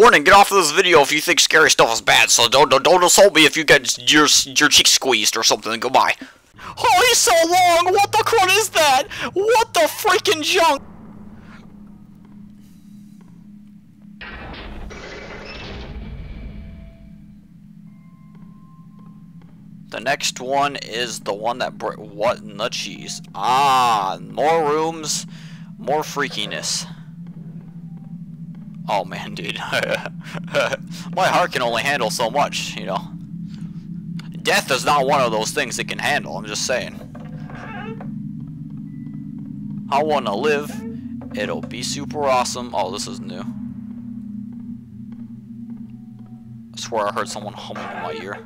warning, get off of this video if you think scary stuff is bad, so don't assault me if you get your cheeks squeezed or something. Goodbye. Oh, he's so long! What the crud is that? What the freaking junk? The next one is the one that what in the cheese? Ah, more rooms, more freakiness. Oh man, dude. My heart can only handle so much, you know. Death is not one of those things it can handle, I'm just saying. I wanna live. It'll be super awesome. Oh, this is new. I swear I heard someone humming in my ear.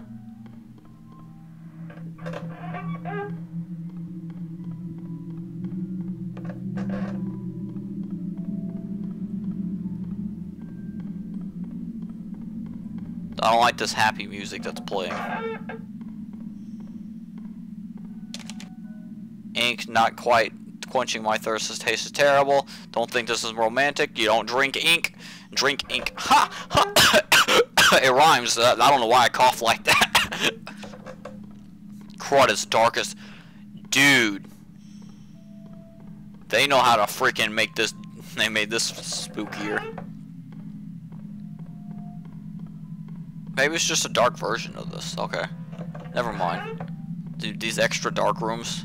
I don't like this happy music that's playing. Ink not quite quenching my thirst. This taste is terrible. Don't think this is romantic. You don't drink ink. Drink ink. Ha! Ha. It rhymes. I don't know why I cough like that. Crud, it's darkest. Dude. They know how to freaking make this. They made this spookier. Maybe it's just a dark version of this. Okay. Never mind. Dude, these extra dark rooms,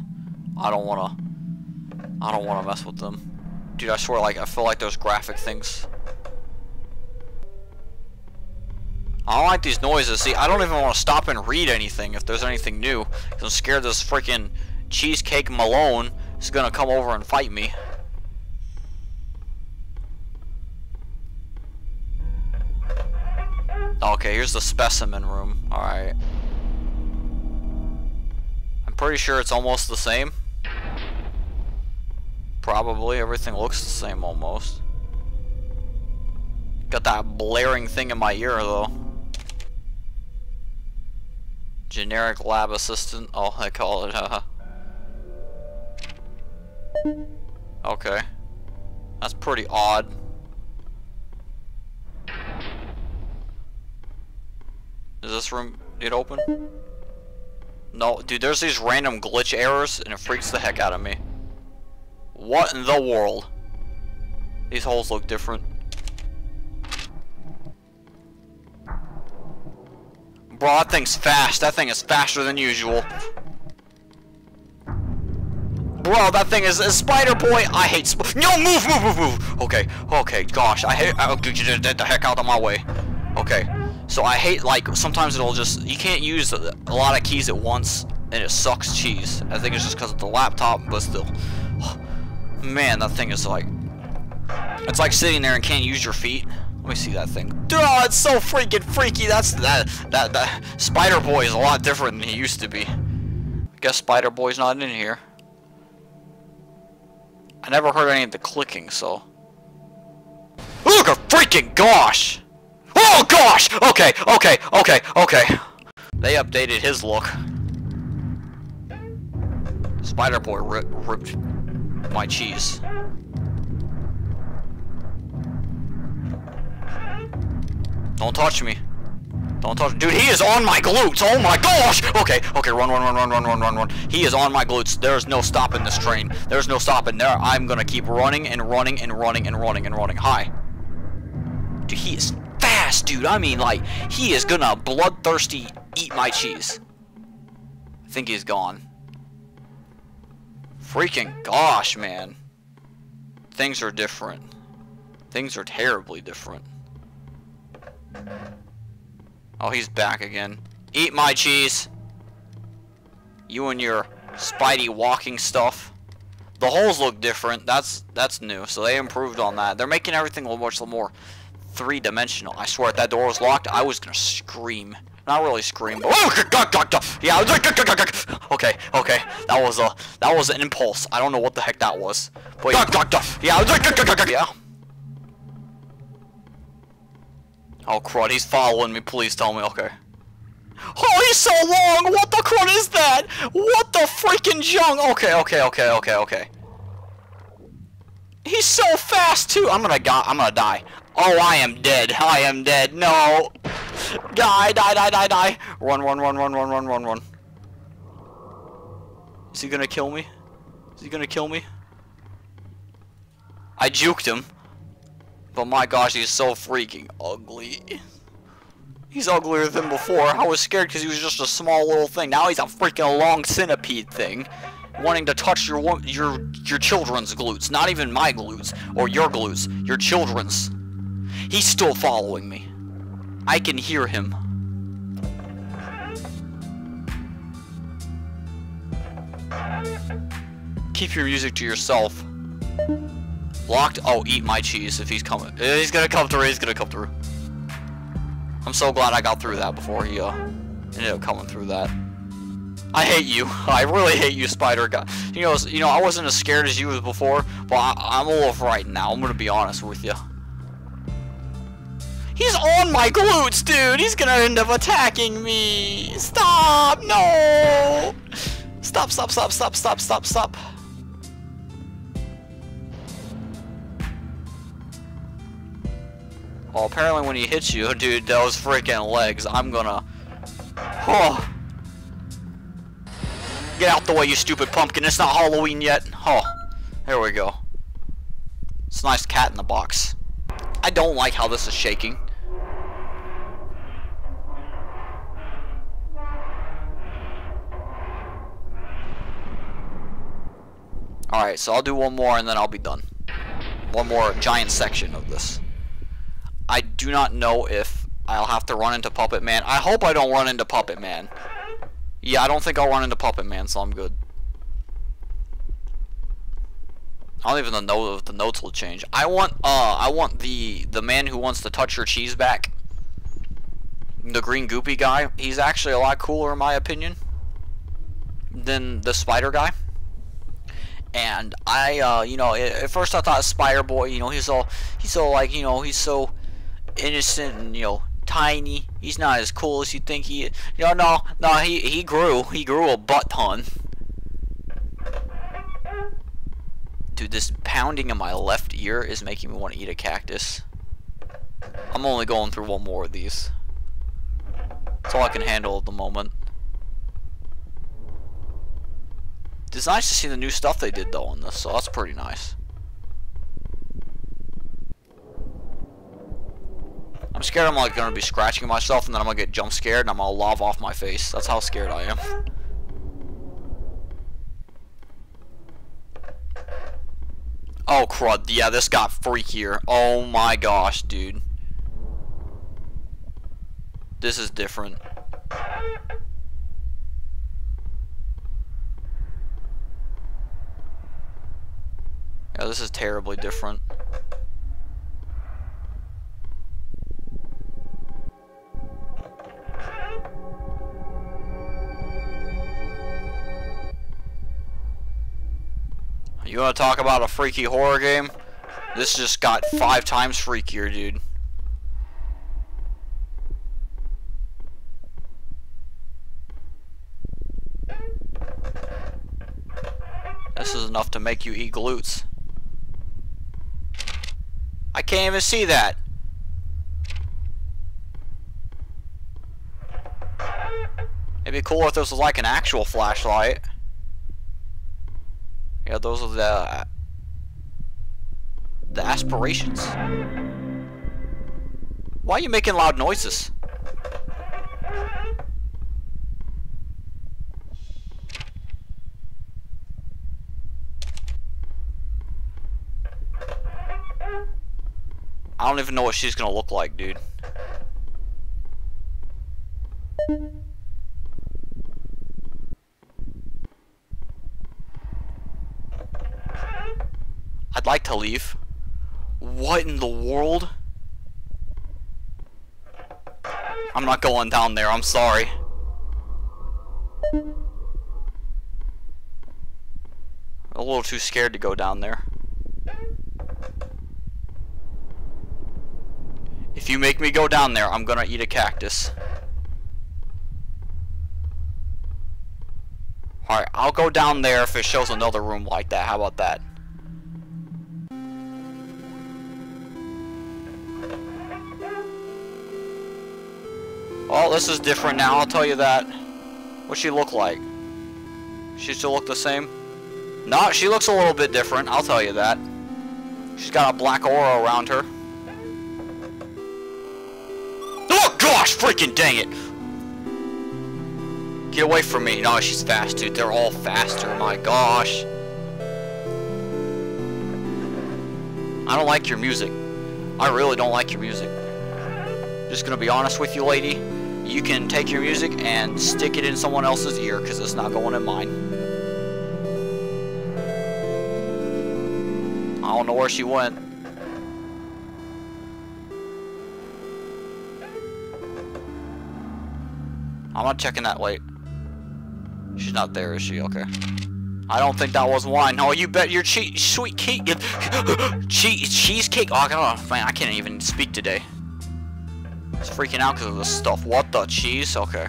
I don't wanna mess with them. Dude, I swear, like, I feel like there's graphic things. I don't like these noises. See, I don't even want to stop and read anything if there's anything new. Cause I'm scared this freaking Cheesecake Malone is gonna come over and fight me. Okay, here's the specimen room. Alright. I'm pretty sure it's almost the same. Probably. Everything looks the same almost. Got that blaring thing in my ear, though. Generic lab assistant. Oh, I call it, Okay. That's pretty odd. Is this room it open? No, dude, there's these random glitch errors and it freaks the heck out of me. What in the world? These holes look different. Bro, that thing's fast. That thing is faster than usual. Bro, that thing is Spider Boy. I hate No, move. Okay, gosh, I hate. Oh, dude, you did the heck out of my way. Okay. So I hate, like, sometimes it'll just, you can't use a lot of keys at once, and it sucks cheese. I think it's just because of the laptop, but still. Oh, man, that thing is like, it's like sitting there and can't use your feet. Let me see that thing. Dude, oh, it's so freaking freaky. That Spider Boy is a lot different than he used to be. I guess Spider Boy's not in here. I never heard any of the clicking, so. Look a freaking gosh! Oh gosh! Okay. They updated his look. Spider Boy ripped my cheese. Don't touch me. Don't touch. Dude, he is on my glutes. Oh my gosh! Okay, run. He is on my glutes. There's no stopping this train. There's no stopping there. I'm gonna keep running. Hi. Dude, he is. Dude, I mean, like, he is gonna bloodthirsty eat my cheese. I think he's gone. Freaking gosh, man. Things are different. Things are terribly different. Oh, he's back again. Eat my cheese. You and your Spidey walking stuff. The holes look different. That's new, so they improved on that. They're making everything a little much more three-dimensional. I swear, if that door was locked, I was gonna scream. Not really scream, but yeah. Okay. That was an impulse. I don't know what the heck that was. But yeah. Oh crud, he's following me. Please tell me. Okay. Oh, he's so long. What the crud is that? What the freaking junk? Okay. He's so fast too. I'm gonna die. Oh, I am dead. I am dead. No. Die, die, die, die, die. Run, run, run, run, run, run, run, run. Is he gonna kill me? Is he gonna kill me? I juked him. But my gosh, he's so freaking ugly. He's uglier than before. I was scared because he was just a small little thing. Now he's a freaking long centipede thing. Wanting to touch your children's glutes. Not even my glutes. Or your glutes. Your children's. He's still following me. I can hear him. Keep your music to yourself. Locked? Oh, eat my cheese if he's coming. He's gonna come through, he's gonna come through. I'm so glad I got through that before he ended up coming through that. I hate you. I really hate you, spider guy. You know, I wasn't as scared as you was before, but I'm a little frightened now. I'm gonna be honest with you. He's on my glutes, dude! He's gonna end up attacking me! Stop! No! Stop, stop, stop, stop, stop, stop, stop. Oh, apparently when he hits you, dude, those freaking legs, I'm gonna... Oh. Get out the way, you stupid pumpkin. It's not Halloween yet. Oh, there we go. It's a nice cat in the box. I don't like how this is shaking. Alright, so I'll do one more and then I'll be done. One more giant section of this. I do not know if I'll have to run into Puppet Man. I hope I don't run into Puppet Man. Yeah, I don't think I'll run into Puppet Man, so I'm good. I don't even know if the notes will change. I want the man who wants to touch your cheese back. The green goopy guy. He's actually a lot cooler in my opinion than the spider guy. And I, you know, at first I thought Spider Boy, you know, he's all like, you know, he's so innocent and, you know, tiny. He's not as cool as you think he is. No, he grew a butt ton. Dude, this pounding in my left ear is making me want to eat a cactus. I'm only going through one more of these. That's all I can handle at the moment. It's nice to see the new stuff they did, though, on this, so that's pretty nice. I'm scared I'm, like, going to be scratching myself, and then I'm going to get jump scared, and I'm going to lob off my face. That's how scared I am. Oh, crud. Yeah, this got freakier. Oh, my gosh, dude. This is different. Yeah, this is terribly different. You want to talk about a freaky horror game? This just got 5 times freakier, dude. This is enough to make you eat glutes. I can't even see that. It'd be cooler if this was like an actual flashlight. Yeah, those are the aspirations. Why are you making loud noises? I don't even know what she's gonna look like, dude. I'd like to leave. What in the world? I'm not going down there, I'm sorry. A little too scared to go down there. If you make me go down there, I'm gonna eat a cactus. Alright, I'll go down there if it shows another room like that. How about that? Oh, this is different now, I'll tell you that. What'd she look like? She still look the same? No, she looks a little bit different, I'll tell you that. She's got a black aura around her. Oh gosh, freaking dang it! Get away from me. No, she's fast, dude. They're all faster, my gosh. I don't like your music. I really don't like your music. Just gonna be honest with you, lady. You can take your music and stick it in someone else's ear, because it's not going in mine. I don't know where she went. I'm not checking that. Wait. She's not there, is she? Okay. I don't think that was wine. Oh, you bet your sweet cake. Cheesecake. Oh, man, I can't even speak today. It's freaking out because of this stuff. What the cheese? Okay.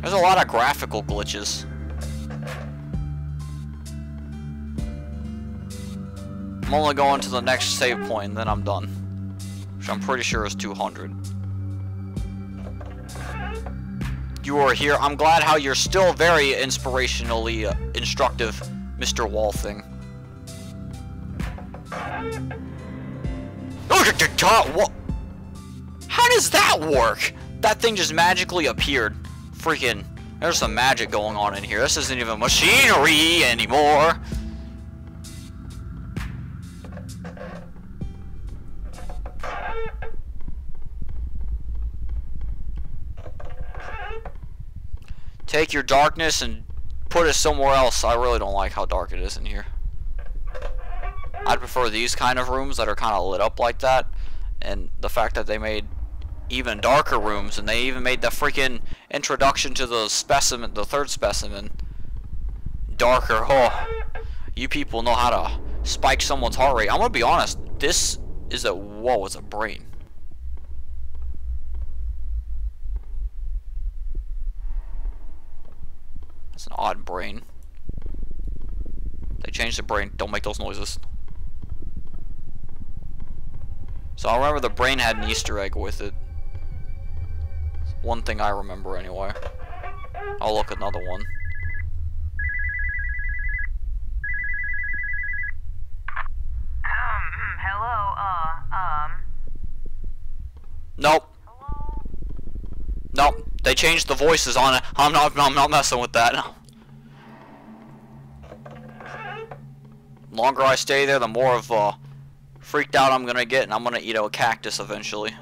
There's a lot of graphical glitches. I'm only going to the next save point, and then I'm done. Which I'm pretty sure is 200. You are here. I'm glad how you're still very inspirationally instructive, Mr. Wall Thing. How does that work? That thing just magically appeared. Freaking, there's some magic going on in here. This isn't even machinery anymore. Take your darkness and put it somewhere else. I really don't like how dark it is in here. I'd prefer these kind of rooms that are kind of lit up like that. And the fact that they made even darker rooms, and they even made the freaking introduction to the specimen, the third specimen, darker. Oh, you people know how to spike someone's heart rate. I'm gonna be honest. This is a whoa. It's a brain. It's an odd brain. They changed the brain. Don't make those noises. So I remember the brain had an Easter egg with it. It's one thing I remember anyway. Oh look, another one. Nope. Hello? Nope. They changed the voices on it. I'm not messing with that. The longer I stay there, the more of freaked out I'm gonna get, and I'm gonna eat a cactus eventually.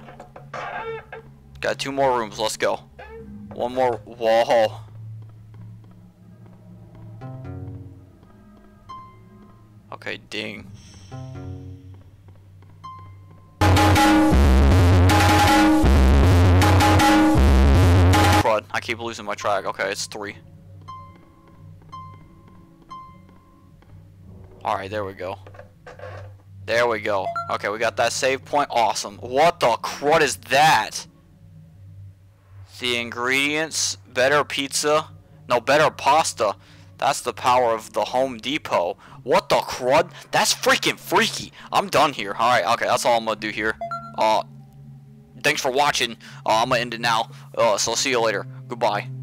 Got 2 more rooms. Let's go. One more. Whoa. Okay, ding. I keep losing my track. Okay, it's 3. Alright, there we go. There we go. Okay, we got that save point. Awesome. What the crud is that? The ingredients. Better pizza. No, better pasta. That's the power of the Home Depot. What the crud? That's freaking freaky. I'm done here. Alright, okay, that's all I'm gonna do here. Thanks for watching. I'm gonna end it now. So see you later. Goodbye.